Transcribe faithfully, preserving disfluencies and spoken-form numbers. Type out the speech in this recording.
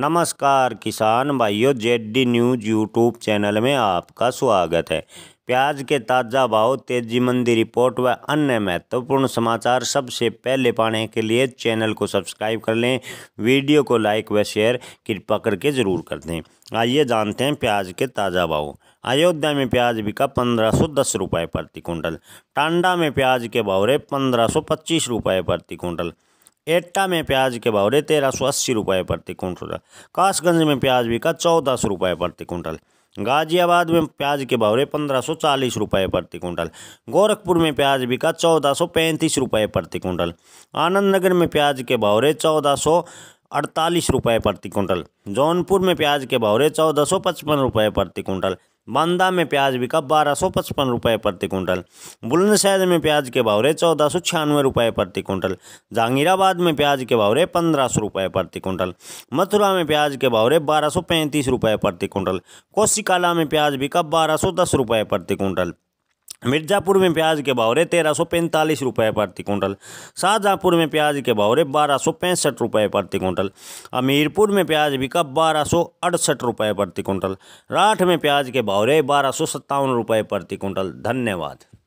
नमस्कार किसान भाइयों, जेडी न्यूज़ यूट्यूब चैनल में आपका स्वागत है। प्याज के ताज़ा भाव, तेजी मंदी रिपोर्ट व अन्य महत्वपूर्ण समाचार सबसे पहले पाने के लिए चैनल को सब्सक्राइब कर लें। वीडियो को लाइक व शेयर कृपा करके ज़रूर कर दें। आइए जानते हैं प्याज के ताज़ा भाव। अयोध्या में प्याज बिका पंद्रह सौ दस रुपये प्रति कुंटल। टांडा में प्याज के भाव रहे पंद्रह सौ पच्चीस रुपये प्रति कुंटल। एटा में प्याज के भाव रहे तेरह सौ अस्सी रुपये प्रति कुंटल। कासगंज में प्याज बिका चौदह सौ रुपये प्रति कुंटल। गाजियाबाद में प्याज के भाव रहे पंद्रह सौ चालीस रुपये प्रति कुंटल। गोरखपुर में प्याज बिका चौदह सौ पैंतीस रुपये प्रति कुंटल। आनंद नगर में प्याज के भाव रहे चौदह सौ अड़तालीस रुपये प्रति कुंटल। जौनपुर में प्याज के भाव रहे चौदह सौ पचपन रुपये प्रति कुंटल। बांदा में प्याज बिका बारह सौ पचपन रुपये प्रति कुंटल। बुलंदशहर में प्याज के भाव रहे चौदह सौ छियानवे रुपये प्रति कुंटल। जहांगीराबाद में प्याज के भाव रहे पंद्रह सौ रुपये प्रति कुंटल। मथुरा में प्याज के भाव रहे बारह सौ पैंतीस रुपये प्रति कुंटल। कोसीकाला में प्याज बिका बारह सौ दस रुपये प्रति कुंटल। मिर्ज़ापुर में प्याज के भाव रहे तेरह सौ पैंतालीस रुपये प्रति कुंटल। शाहजहाँपुर में प्याज के भाव रहे बारह सौ पैंसठ रुपये प्रति कुंटल। हमीरपुर में प्याज बिका बारह सौ अड़सठ रुपये प्रति कुंटल। राठ में प्याज के भाव रहे बारह सौ सत्तावन रुपये प्रति कुंटल। धन्यवाद।